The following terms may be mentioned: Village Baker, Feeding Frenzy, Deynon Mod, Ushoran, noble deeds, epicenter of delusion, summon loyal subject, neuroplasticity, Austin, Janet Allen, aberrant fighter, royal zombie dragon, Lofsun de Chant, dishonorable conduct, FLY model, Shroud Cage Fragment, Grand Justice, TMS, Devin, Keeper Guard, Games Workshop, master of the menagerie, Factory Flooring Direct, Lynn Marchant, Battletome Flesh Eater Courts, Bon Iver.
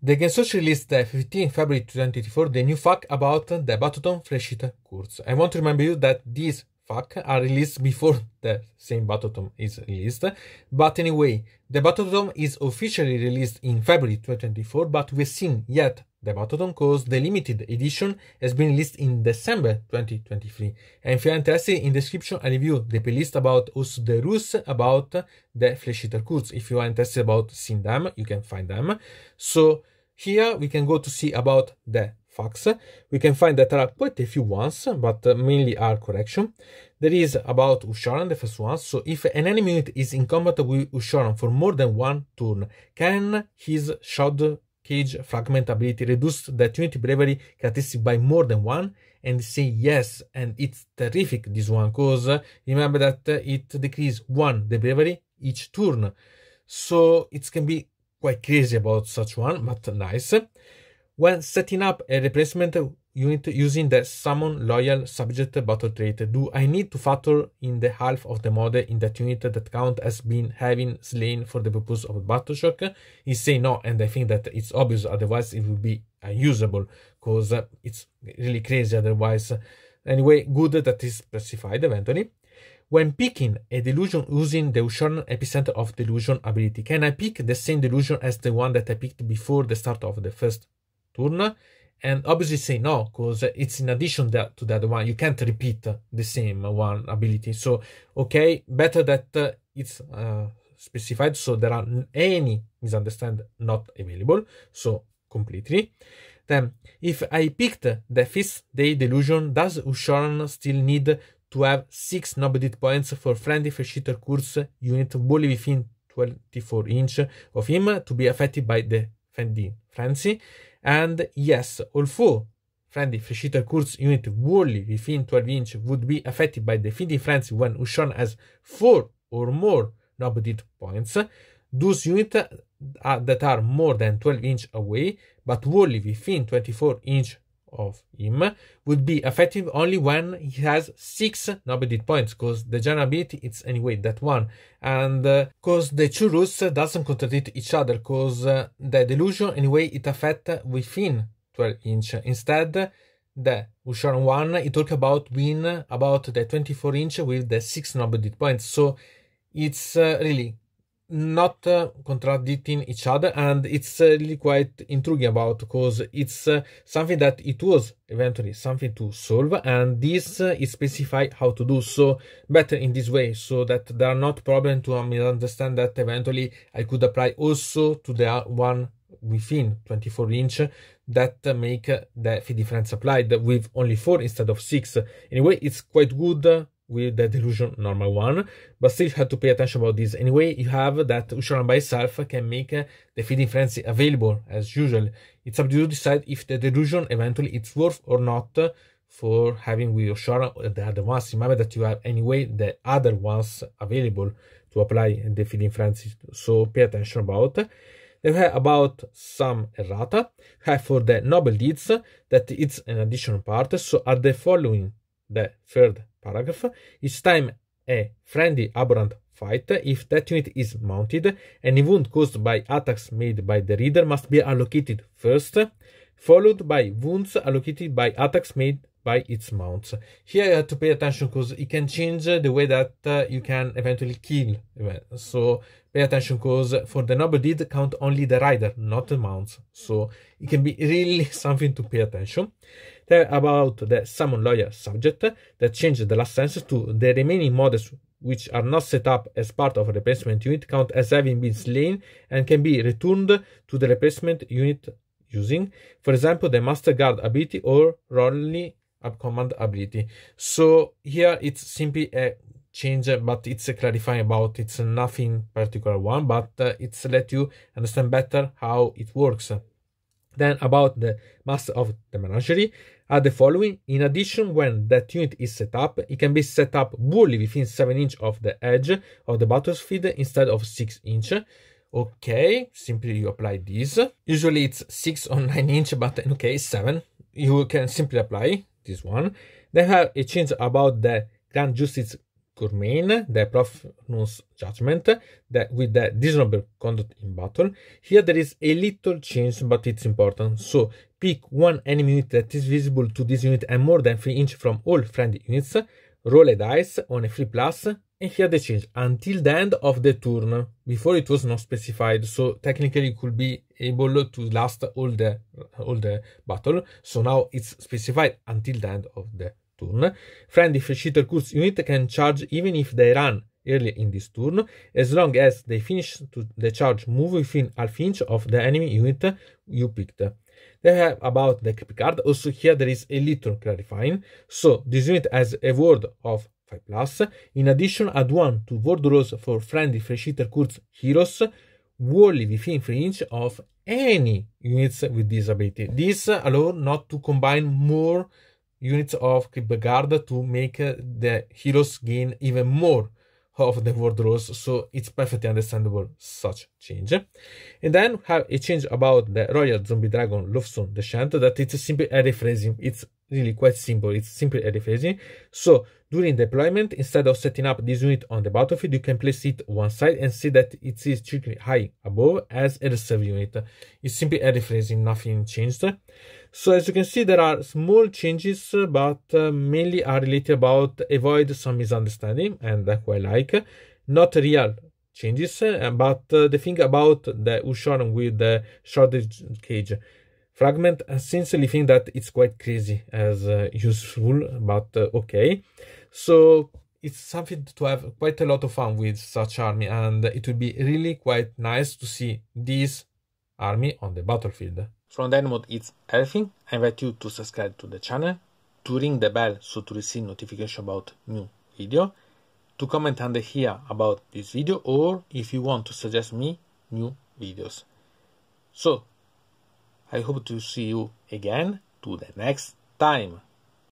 The Games Workshop released the 15th February 2024 the new FAQ about the Battletome Flesh Eater Courts. I want to remind you that these FAQ are released before the same Battletome is released. But anyway, the Battletome is officially released in February 2024, but we've seen yet the Battletome because the limited edition has been released in December 2023. And if you're interested, in the description I review the playlist about also the rules about the Flesh Eater Courts. If you are interested about seeing them, you can find them. So here we can go to see about the facts. We can find that there are quite a few ones, but mainly are correction. There is about Ushoran, the first one. So if an enemy unit is in combat with Ushoran for more than one turn, can his Shroud Cage Fragment ability reduce that unit bravery characteristic by more than one? And say yes. And it's terrific, this one, because remember that it decreases one the bravery each turn. So it can be quite crazy about such one, but nice. When setting up a replacement unit using the summon loyal subject battle trait, do I need to factor in the half of the model in that unit that count as being having slain for the purpose of battle shock? He say no, and I think that it's obvious, otherwise it would be unusable, because it's really crazy otherwise. Anyway, good that is specified eventually. When picking a delusion using the Ushoran epicenter of delusion ability, can I pick the same delusion as the one that I picked before the start of the first turn? And obviously say no, because it's in addition to the other one. You can't repeat the same one ability. So, okay, better that it's specified, so there are any misunderstanding not available. So, completely. Then, if I picked the fifth day delusion, does Ushoran still need to have 6 noble deed points for friendly Flesh Eater Courts unit wholly within 24 inch of him to be affected by the Feeding Frenzy? And yes, all 4 friendly Flesh Eater Courts unit wholly within 12 inch would be affected by the Feeding Frenzy when Ushoran has 4 or more noble deed points. Those units that are more than 12 inch away but wholly within 24 inch of him would be effective only when he has 6 noble deed points, because the general ability it's anyway that one, and because the two rules doesn't contradict each other, because the delusion anyway it affects within 12 inch. Instead the Ushoran one it talk about win about the 24 inch with the 6 noble deed points, so it's really not contradicting each other, and it's really quite intriguing about, because it's something that it was eventually something to solve, and this is specified how to do, so better in this way, so that there are not problems to understand that eventually I could apply also to the one within 24 inch that make the fee difference applied with only 4 instead of 6. Anyway, it's quite good with the delusion normal one, but still have to pay attention about this. Anyway, you have that Ushoran by itself can make the Feeding Frenzy available as usual. It's up to you to decide if the delusion eventually it's worth or not for having with Ushoran or the other ones. Remember that you have anyway the other ones available to apply the Feeding Frenzy, so pay attention about. Then we have about some errata. We have for the noble deeds that it's an additional part, so are the following the third paragraph. Each time a friendly aberrant fighter, if that unit is mounted, any wound caused by attacks made by the reader must be allocated first, followed by wounds allocated by attacks made by its mounts. Here you have to pay attention, because it can change the way that you can eventually kill. So pay attention, because for the noble deed count only the rider, not the mounts. So it can be really something to pay attention. There about the summon loyal subject that changed the last sentence to the remaining models which are not set up as part of a replacement unit count as having been slain and can be returned to the replacement unit using, for example, the Master Guard ability or Rolly up command ability. So here it's simply a change, but it's a clarifying about it's nothing particular one, but it's let you understand better how it works. Then about the Master of the Menagerie are the following. In addition, when that unit is set up, it can be set up wholly within 7 inch of the edge of the battlefield instead of 6 inch. Okay, simply you apply this. Usually it's 6 or 9 inch, but in okay, 7. You can simply apply this one. They have a change about the Grand Justice could mean the Profound's Judgment, that with the dishonorable conduct in battle. Here there is a little change, but it's important. So pick one enemy unit that is visible to this unit and more than 3 inch from all friendly units, roll a dice on a 3+, and here they change until the end of the turn. Before it was not specified, so technically it could be able to last all the battle. So now it's specified until the end of the turn. Friendly Flesh Eater Courts unit can charge even if they run early in this turn, as long as they finish the charge move within half inch of the enemy unit you picked. They have about the Keeper Guard. Also here there is a little clarifying. So this unit has a ward of 5+. In addition, add 1 to ward rolls for friendly Flesh Eater Courts heroes wholly within 3 inch of any units with this ability. This allows not to combine more units of Keeper Guard to make the heroes gain even more of the ward rolls, so it's perfectly understandable such change. And then have a change about the royal zombie dragon Lofsun de Chant, that it's simply a rephrasing. It's really quite simple, it's simply a rephrasing. So during deployment, instead of setting up this unit on the battlefield, you can place it one side and see that it is strictly high above as a reserve unit. It's simply a rephrasing, nothing changed. So as you can see, there are small changes, but mainly are related about avoid some misunderstanding, and that's what I like. Not real changes, but the thing about the Ushoran with the Shroud Cage Fragment, I sincerely think that it's quite crazy as useful, but okay. So it's something to have quite a lot of fun with such army, and it would be really quite nice to see this army on the battlefield. From Deynon Mod, it's everything. I invite you to subscribe to the channel, to ring the bell so to receive notification about new video, to comment under here about this video, or if you want to suggest me new videos. So I hope to see you again to the next time.